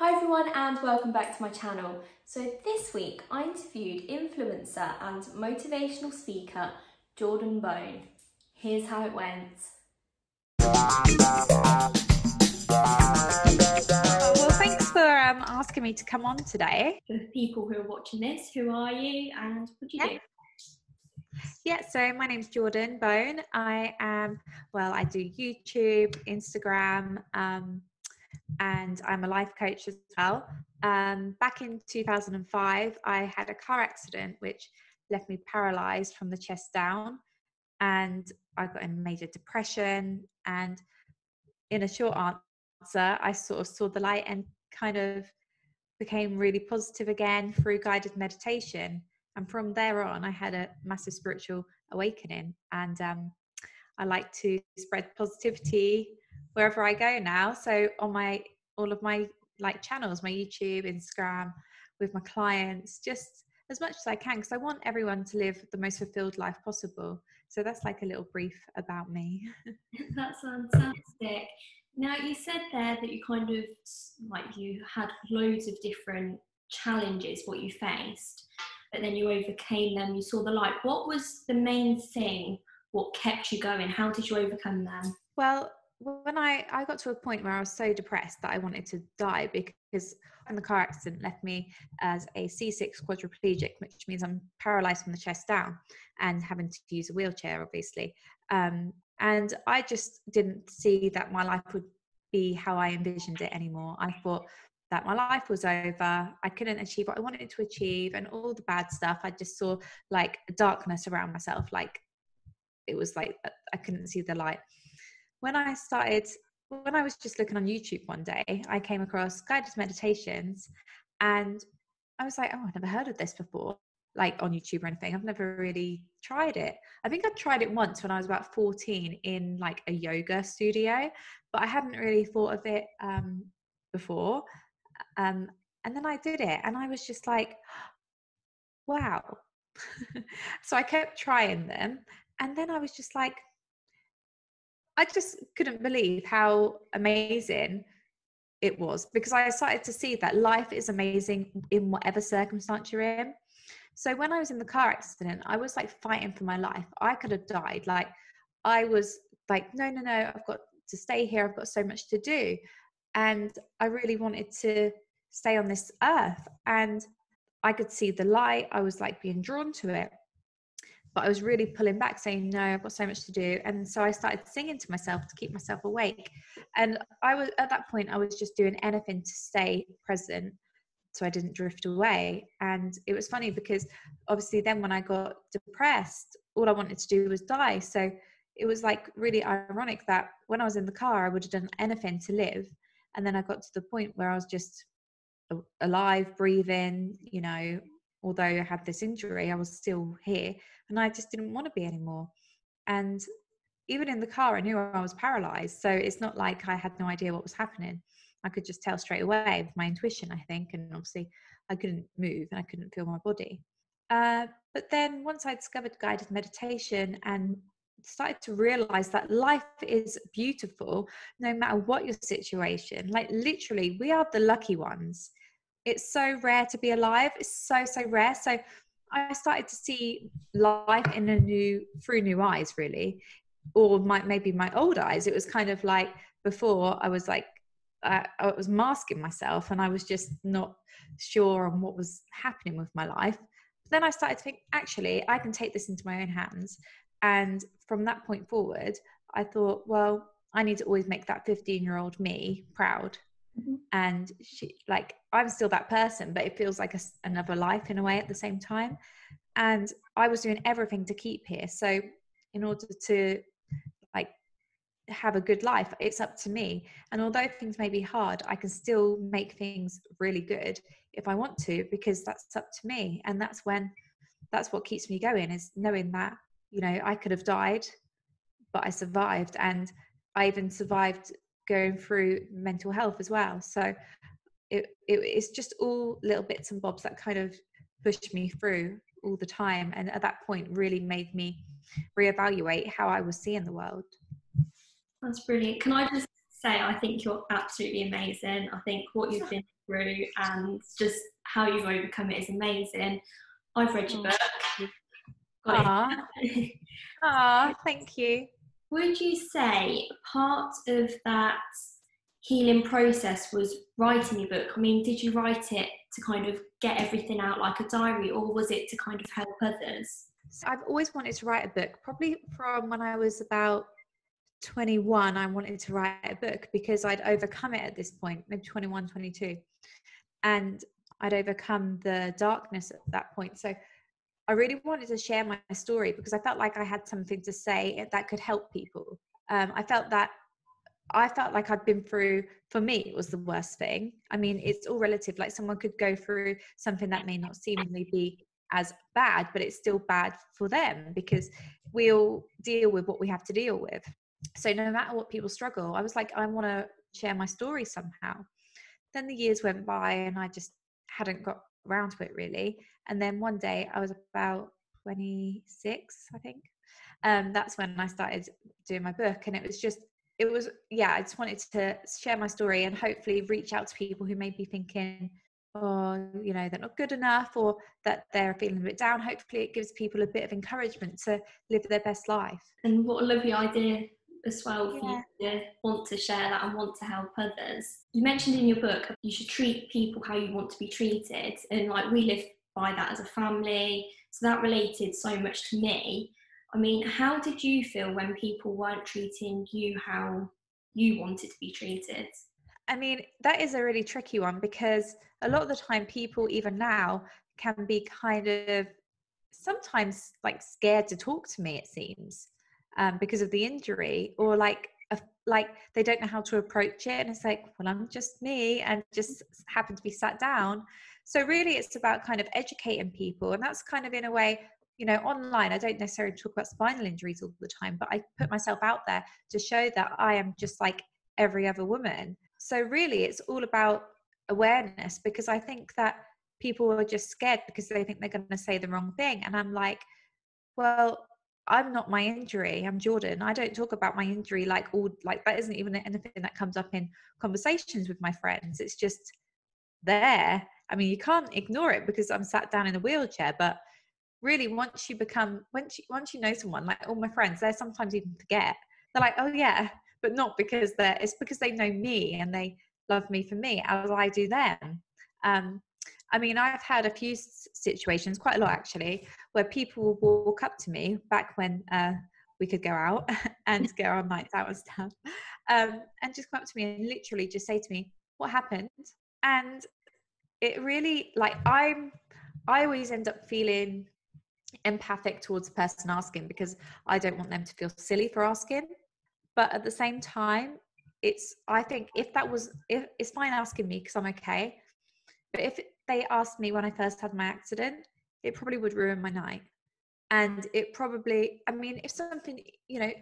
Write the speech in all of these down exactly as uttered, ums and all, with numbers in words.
Hi everyone and welcome back to my channel. So this week I interviewed influencer and motivational speaker Jordan Bone. Here's how it went. Well, thanks for um, asking me to come on today. For people who are watching this, who are you and what do you yeah. do? Yeah, so my name's Jordan Bone. I am, well, I do YouTube, Instagram, um, and I'm a life coach as well. Um, back in two thousand five, I had a car accident which left me paralysed from the chest down, and I got in major depression. And in a short answer, I sort of saw the light and kind of became really positive again through guided meditation. And from there on, I had a massive spiritual awakening. And um, I like to spread positivity wherever I go now. So on my, all of my like channels, my YouTube, Instagram, with my clients, just as much as I can, because I want everyone to live the most fulfilled life possible. So that's like a little brief about me. That's fantastic. Now, you said there that you kind of, like you had loads of different challenges, what you faced, but then you overcame them, you saw the light. What was the main thing, what kept you going? How did you overcome them? Well, when I, I got to a point where I was so depressed that I wanted to die, because when the car accident left me as a C six quadriplegic, which means I'm paralysed from the chest down and having to use a wheelchair, obviously. Um, and I just didn't see that my life would be how I envisioned it anymore. I thought that my life was over, I couldn't achieve what I wanted to achieve, and all the bad stuff. I just saw like darkness around myself, like it was like I couldn't see the light. When I started, when I was just looking on YouTube one day, I came across guided meditations, and I was like, oh, I've never heard of this before, like on YouTube or anything. I've never really tried it. I think I tried it once when I was about fourteen in like a yoga studio, but I hadn't really thought of it um, before. Um, and then I did it, and I was just like, wow. So I kept trying them. And then I was just like, I just couldn't believe how amazing it was, because I started to see that life is amazing in whatever circumstance you're in. So when I was in the car accident, I was like fighting for my life. I could have died. Like I was like, no, no, no, I've got to stay here. I've got so much to do. And I really wanted to stay on this earth, and I could see the light. I was like being drawn to it. But I was really pulling back, saying, no, I've got so much to do. And so I started singing to myself to keep myself awake. And I was, at that point, I was just doing anything to stay present so I didn't drift away. And it was funny because obviously then when I got depressed, all I wanted to do was die. So it was like really ironic that when I was in the car, I would have done anything to live. And then I got to the point where I was just alive, breathing, you know, although I had this injury, I was still here, and I just didn't want to be anymore. And even in the car, I knew I was paralyzed. So it's not like I had no idea what was happening. I could just tell straight away with my intuition, I think. And obviously I couldn't move and I couldn't feel my body. Uh, but then once I discovered guided meditation and started to realize that life is beautiful, no matter what your situation, like literally we are the lucky ones. It's so rare to be alive. It's so, so rare. So I started to see life in a new, through new eyes, really, or my, maybe my old eyes. It was kind of like before I was like, uh, I was masking myself, and I was just not sure on what was happening with my life. But then I started to think, actually, I can take this into my own hands. And from that point forward, I thought, well, I need to always make that fifteen-year-old me proud. Mm-hmm. And she, like, I'm still that person, but it feels like a, another life in a way at the same time. And I was doing everything to keep here. So in order to like have a good life, it's up to me. And although things may be hard, I can still make things really good if I want to, because that's up to me. And that's when, that's what keeps me going, is knowing that, you know, I could have died, but I survived. And I even survived going through mental health as well. So it, it it's just all little bits and bobs that kind of pushed me through all the time, and at that point really made me reevaluate how I was seeing the world. That's brilliant. Can I just say I think you're absolutely amazing. I think what you've been through and just how you've overcome it is amazing. I've read your book. Got it. Aww, thank you. Would you say part of that healing process was writing your book? I mean, did you write it to kind of get everything out like a diary, or was it to kind of help others? So I've always wanted to write a book. Probably from when I was about twenty-one, I wanted to write a book because I'd overcome it at this point, maybe twenty-one, twenty-two. And I'd overcome the darkness at that point. So I really wanted to share my story because I felt like I had something to say that could help people. Um, I felt that I felt like I'd been through, for me, it was the worst thing. I mean, it's all relative. Like someone could go through something that may not seemingly be as bad, but it's still bad for them because we all deal with what we have to deal with. So no matter what people struggle, I was like, I want to share my story somehow. Then the years went by and I just hadn't got around to it really. And then one day I was about twenty-six, I think. Um, that's when I started doing my book. And it was just, it was, yeah, I just wanted to share my story and hopefully reach out to people who may be thinking, or, you know, they're not good enough, or that they're feeling a bit down. Hopefully it gives people a bit of encouragement to live their best life. And what a lovely idea as well for yeah. you to want to share that and want to help others. You mentioned in your book, you should treat people how you want to be treated. And like we live by that as a family. So that related so much to me. I mean, how did you feel when people weren't treating you how you wanted to be treated? I mean, that is a really tricky one because a lot of the time people, even now, can be kind of sometimes like scared to talk to me, it seems, um, because of the injury, or like, a, like they don't know how to approach it. And it's like, well, I'm just me and just happen to be sat down. So really it's about kind of educating people. And that's kind of in a way, you know, online, I don't necessarily talk about spinal injuries all the time, but I put myself out there to show that I am just like every other woman. So really it's all about awareness, because I think that people are just scared because they think they're going to say the wrong thing. And I'm like, well, I'm not my injury. I'm Jordan. I don't talk about my injury. Like all, like that isn't even anything that comes up in conversations with my friends. It's just there. I mean, you can't ignore it because I'm sat down in a wheelchair, but really once you become, once you, once you know someone, like all my friends, they sometimes even forget. They're like, oh yeah. But not because they're, it's because they know me and they love me for me as I do them. Um, I mean, I've had a few situations, quite a lot actually, where people will walk up to me back when uh, we could go out and go on nights out and stuff, um, and just come up to me and literally just say to me, what happened? And it really, like, I'm, I always end up feeling empathic towards the person asking because I don't want them to feel silly for asking. But at the same time, it's, I think if that was, if, it's fine asking me because I'm okay. But if they asked me when I first had my accident, it probably would ruin my night. And it probably, I mean, if something, you know,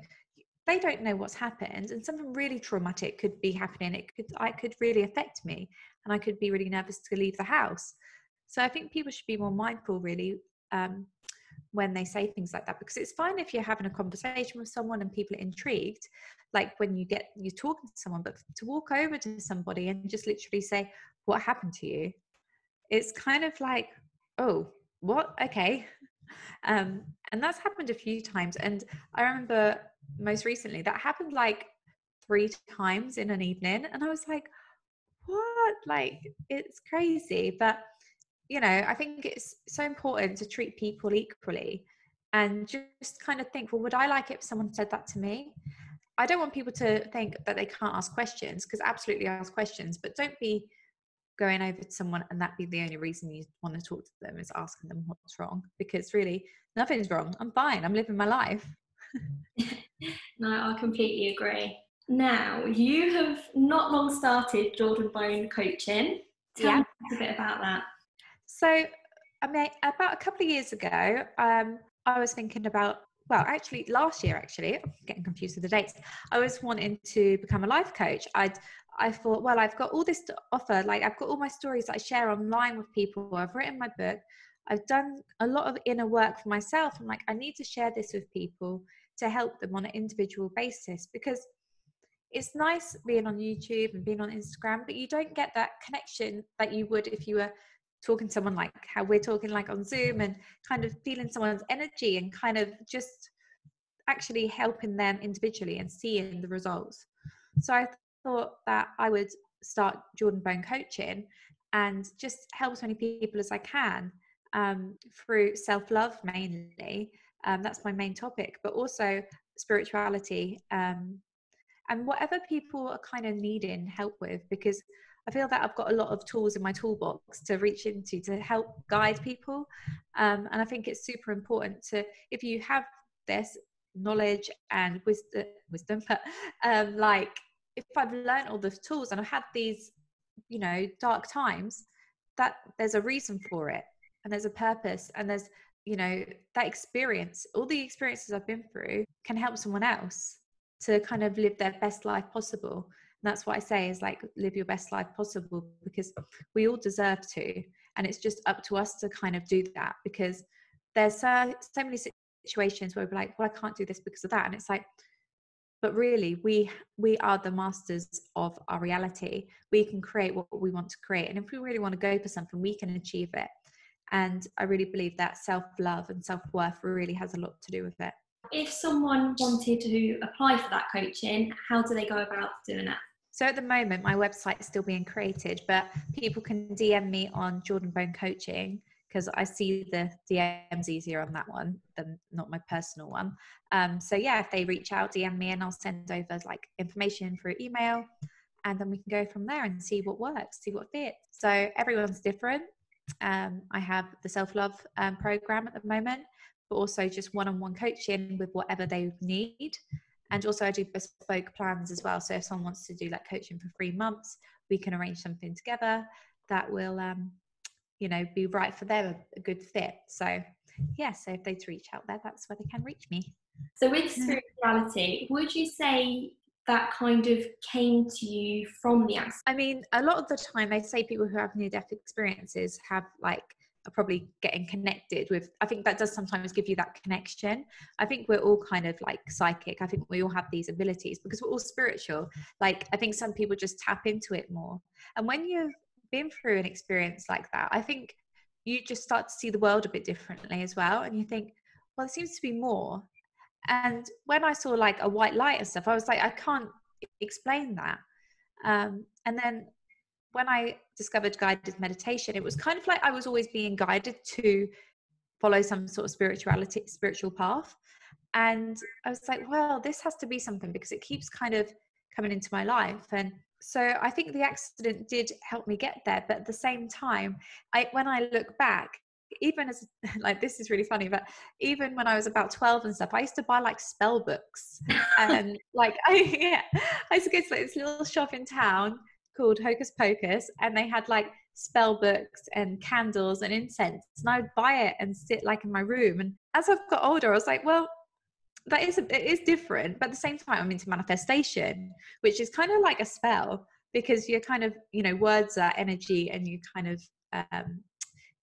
they don't know what's happened and something really traumatic could be happening. It could, I could really affect me and I could be really nervous to leave the house. So I think people should be more mindful really um, when they say things like that, because it's fine if you're having a conversation with someone and people are intrigued, like when you get, you're talking to someone, but to walk over to somebody and just literally say, what happened to you? It's kind of like, oh, what? Okay. Um, and that's happened a few times. And I remember most recently that happened like three times in an evening. And I was like, what? Like, it's crazy. But you know, I think it's so important to treat people equally and just kind of think, well, would I like it if someone said that to me? I don't want people to think that they can't ask questions, because absolutely ask questions, but don't be going over to someone and that be the only reason you want to talk to them is asking them what's wrong, because really nothing's wrong. I'm fine. I'm living my life. No, I completely agree. Now, you have not long started Jordan Bone Coaching. Tell yeah. me a bit about that. So, I mean, about a couple of years ago, um, I was thinking about, well, actually last year, actually, I'm getting confused with the dates. I was wanting to become a life coach. I I thought, well, I've got all this to offer. Like, I've got all my stories that I share online with people. I've written my book. I've done a lot of inner work for myself. I'm like, I need to share this with people to help them on an individual basis, because it's nice being on YouTube and being on Instagram, but you don't get that connection that you would if you were talking to someone like how we're talking, like on Zoom, and kind of feeling someone's energy and kind of just actually helping them individually and seeing the results. So I thought that I would start Jordan Bone Coaching and just help as many people as I can um, through self-love mainly. Um, that's my main topic, but also spirituality um, and whatever people are kind of needing help with, because I feel that I've got a lot of tools in my toolbox to reach into to help guide people. Um, and I think it's super important to, if you have this knowledge and wisdom, wisdom but um, like if I've learned all the tools and I've had these, you know, dark times, that there's a reason for it and there's a purpose and there's, you know, that experience, all the experiences I've been through can help someone else to kind of live their best life possible. And that's what I say is like, live your best life possible, because we all deserve to. And it's just up to us to kind of do that, because there's so, so many situations where we're like, well, I can't do this because of that. And it's like, but really we, we are the masters of our reality. We can create what we want to create. And if we really want to go for something, we can achieve it. And I really believe that self-love and self-worth really has a lot to do with it. If someone wanted to apply for that coaching, how do they go about doing it? So at the moment, my website is still being created, but people can D M me on Jordan Bone Coaching, because I see the D Ms easier on that one than not my personal one. Um, so yeah, if they reach out, D M me and I'll send over like information through email, and then we can go from there and see what works, see what fits. So everyone's different. Um, I have the self-love um, program at the moment, but also just one-on-one coaching with whatever they need. And also I do bespoke plans as well. So if someone wants to do like coaching for three months, we can arrange something together that will, um, you know, be right for them, a good fit. So yeah, so if they reach out there, that's where they can reach me. So with spirituality, would you say that kind of came to you from the outside? I mean, a lot of the time they say people who have near-death experiences have like, are probably getting connected with, I think that does sometimes give you that connection. I think we're all kind of like psychic. I think we all have these abilities because we're all spiritual. Like I think some people just tap into it more. And when you've been through an experience like that, I think you just start to see the world a bit differently as well. And you think, well, there seems to be more. And when I saw like a white light and stuff, I was like, I can't explain that. Um, and then when I discovered guided meditation, it was kind of like I was always being guided to follow some sort of spirituality, spiritual path. And I was like, well, this has to be something because it keeps kind of coming into my life. And so I think the accident did help me get there. But at the same time, I, when I look back, even as like, this is really funny, but even when I was about twelve and stuff, I used to buy like spell books. And like, I, yeah, I used to go to like this little shop in town called Hocus Pocus, and they had like spell books and candles and incense, and I would buy it and sit like in my room. And as I've got older, I was like, well, that is a, it is different, but at the same time I'm into manifestation, which is kind of like a spell, because you're kind of, you know, words are energy and you kind of um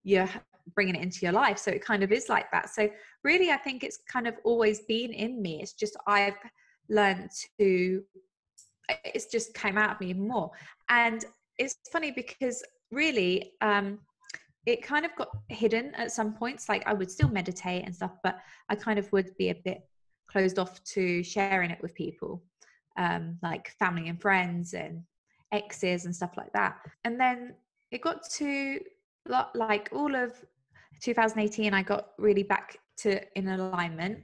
you're bringing it into your life, so it kind of is like that. So really I think it's kind of always been in me. It's just I've learned to, it's just came out of me even more. And it's funny because really um it kind of got hidden at some points. Like I would still meditate and stuff, but I kind of would be a bit closed off to sharing it with people, um like family and friends and exes and stuff like that. And then it got to like all of two thousand eighteen, I got really back to in alignment.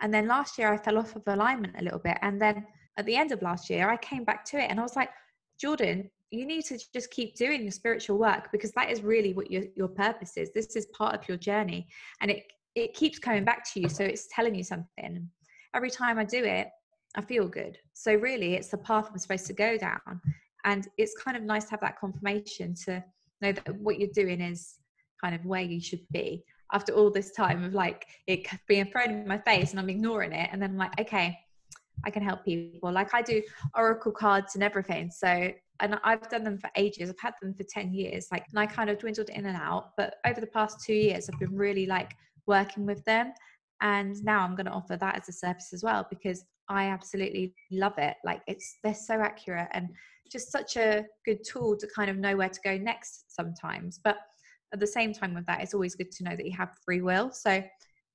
And then last year I fell off of alignment a little bit, and then at the end of last year, I came back to it and I was like, Jordan, you need to just keep doing your spiritual work, because that is really what your, your purpose is. This is part of your journey, and it, it keeps coming back to you. So it's telling you something. Every time I do it, I feel good. So really it's the path I'm supposed to go down. And it's kind of nice to have that confirmation to know that what you're doing is kind of where you should be after all this time of like it being thrown in my face and I'm ignoring it. And then I'm like, okay, I can help people. Like I do oracle cards and everything. So, and I've done them for ages. I've had them for ten years. Like, and I kind of dwindled in and out, but over the past two years, I've been really like working with them. And now I'm going to offer that as a service as well, because I absolutely love it. Like, it's, they're so accurate and just such a good tool to kind of know where to go next sometimes. But at the same time with that, it's always good to know that you have free will. So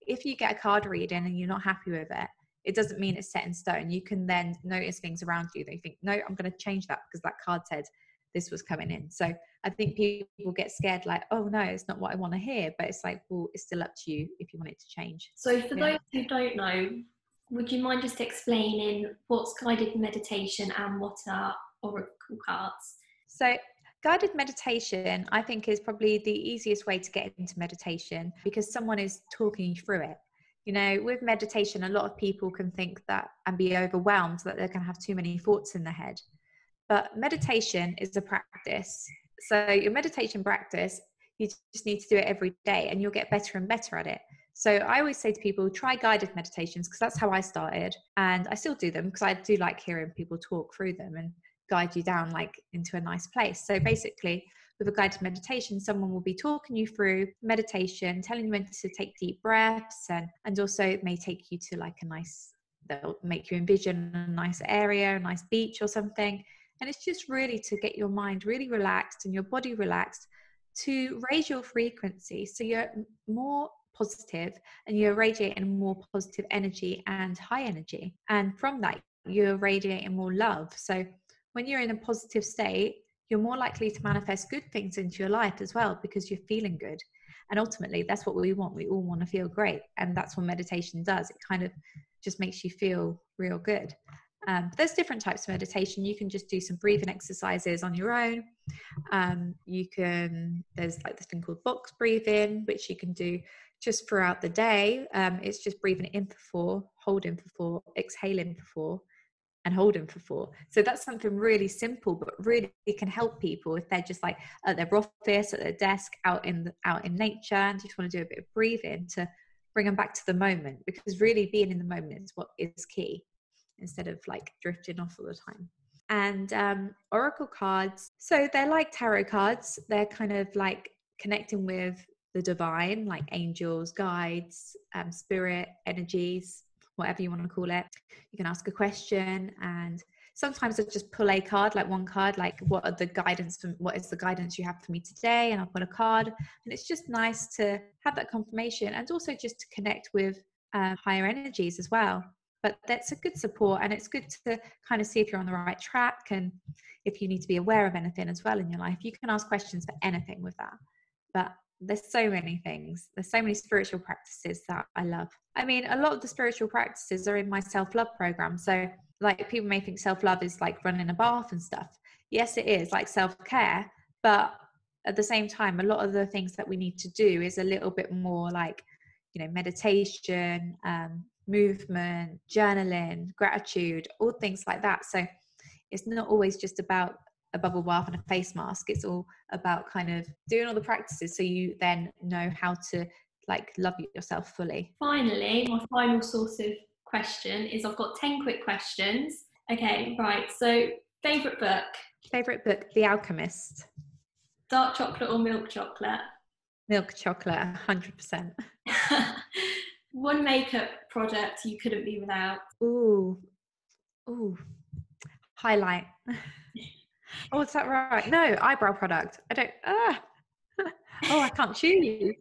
if you get a card reading and you're not happy with it, it doesn't mean it's set in stone. You can then notice things around you that you think, no, I'm going to change that because that card said this was coming in. So I think people get scared, like, oh no, it's not what I want to hear. But it's like, well, it's still up to you if you want it to change. So for yeah. those who don't know, would you mind just explaining what's guided meditation and what are oracle cards? So guided meditation, I think, is probably the easiest way to get into meditation because someone is talking you through it. You know, with meditation, a lot of people can think that and be overwhelmed that they're going to have too many thoughts in their head. But meditation is a practice. So your meditation practice, you just need to do it every day and you'll get better and better at it. So I always say to people, try guided meditations, because that's how I started. And I still do them because I do like hearing people talk through them and guide you down like into a nice place. So basically, with a guided meditation, someone will be talking you through meditation, telling you when to take deep breaths, and and also it may take you to like a nice, they'll make you envision a nice area, a nice beach or something. And it's just really to get your mind really relaxed and your body relaxed, to raise your frequency so you're more positive and you're radiating more positive energy and high energy. And from that, you're radiating more love. So when you're in a positive state, you're more likely to manifest good things into your life as well, because you're feeling good. And ultimately, that's what we want. We all want to feel great. And that's what meditation does. It kind of just makes you feel real good. Um, there's different types of meditation. You can just do some breathing exercises on your own. Um, you can, there's like this thing called box breathing, which you can do just throughout the day. Um, it's just breathing in for four, holding for four, exhaling for four, and holding for four. So that's something really simple, but really it can help people if they're just like at their office, at their desk, out in the, out in nature, and just want to do a bit of breathing to bring them back to the moment. Because really being in the moment is what is key, instead of like drifting off all the time. And um, oracle cards, so they're like tarot cards. They're kind of like connecting with the divine, like angels, guides, um, spirit, energies, whatever you want to call it. You can ask a question, and sometimes I just pull a card, like one card, like what are the guidance from, what is the guidance you have for me today? And I'll pull a card, and it's just nice to have that confirmation, and also just to connect with um, higher energies as well. But that's a good support, and it's good to kind of see if you're on the right track and if you need to be aware of anything as well in your life. You can ask questions for anything with that. But there's so many things. There's so many spiritual practices that I love. I mean, a lot of the spiritual practices are in my self-love program. So like, people may think self-love is like running a bath and stuff. Yes, it is like self-care. But at the same time, a lot of the things that we need to do is a little bit more like, you know, meditation, um, movement, journaling, gratitude, all things like that. So it's not always just about a bubble bath and a face mask. It's all about kind of doing all the practices so you then know how to like love yourself fully. Finally, my final source of question is, I've got ten quick questions. Okay, right. So favourite book? Favourite book, The Alchemist. Dark chocolate or milk chocolate? Milk chocolate, one hundred percent. One makeup product you couldn't be without? Ooh, ooh, highlight. Oh, is that right? No, eyebrow product. I don't, uh. Oh, I can't choose.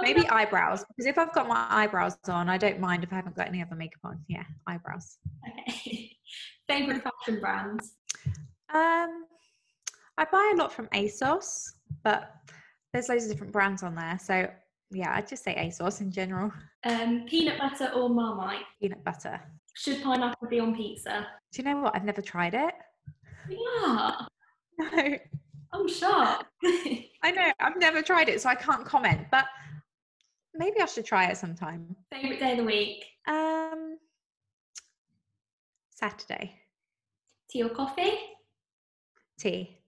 Maybe eyebrows, because if I've got my eyebrows on, I don't mind if I haven't got any other makeup on. Yeah, eyebrows. Okay. Favourite fashion brands? Um, I buy a lot from ASOS, but there's loads of different brands on there. So yeah, I'd just say ASOS in general. Um, peanut butter or Marmite? Peanut butter. Should pineapple be on pizza? Do you know what? I've never tried it. Yeah. No. I'm shocked. I know. I've never tried it, so I can't comment, but maybe I should try it sometime. Favourite day of the week? Um, Saturday. Tea or coffee? Tea.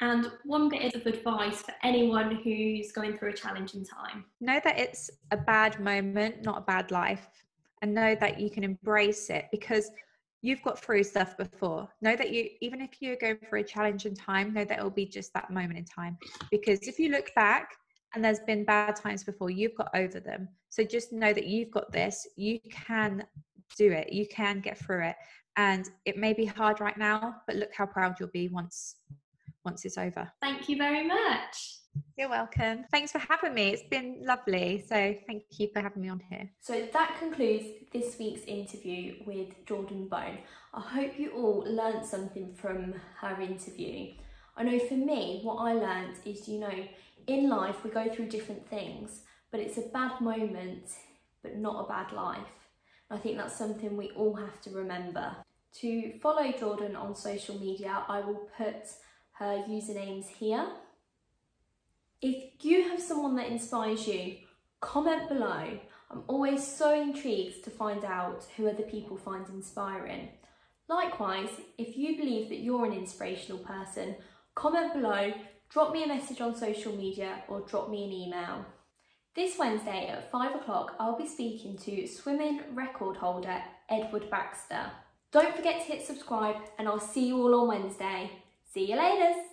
And one bit of advice for anyone who's going through a challenging time? Know that it's a bad moment, not a bad life, and know that you can embrace it, because you've got through stuff before. Know that you, even if you're going for a challenging time, know that it'll be just that moment in time. Because if you look back and there's been bad times before, you've got over them. So just know that you've got this. You can do it. You can get through it. And it may be hard right now, but look how proud you'll be once once it's over. Thank you very much. You're welcome. Thanks for having me. It's been lovely. So thank you for having me on here. So that concludes this week's interview with Jordan Bone. I hope you all learned something from her interview. I know for me, what I learned is, you know, in life we go through different things, but it's a bad moment, but not a bad life. I think that's something we all have to remember. To follow Jordan on social media, I will put her usernames here. If you have someone that inspires you, comment below. I'm always so intrigued to find out who other people find inspiring. Likewise, if you believe that you're an inspirational person, comment below, drop me a message on social media or drop me an email. This Wednesday at five o'clock, I'll be speaking to swimming record holder Edward Baxter. Don't forget to hit subscribe, and I'll see you all on Wednesday. See you later!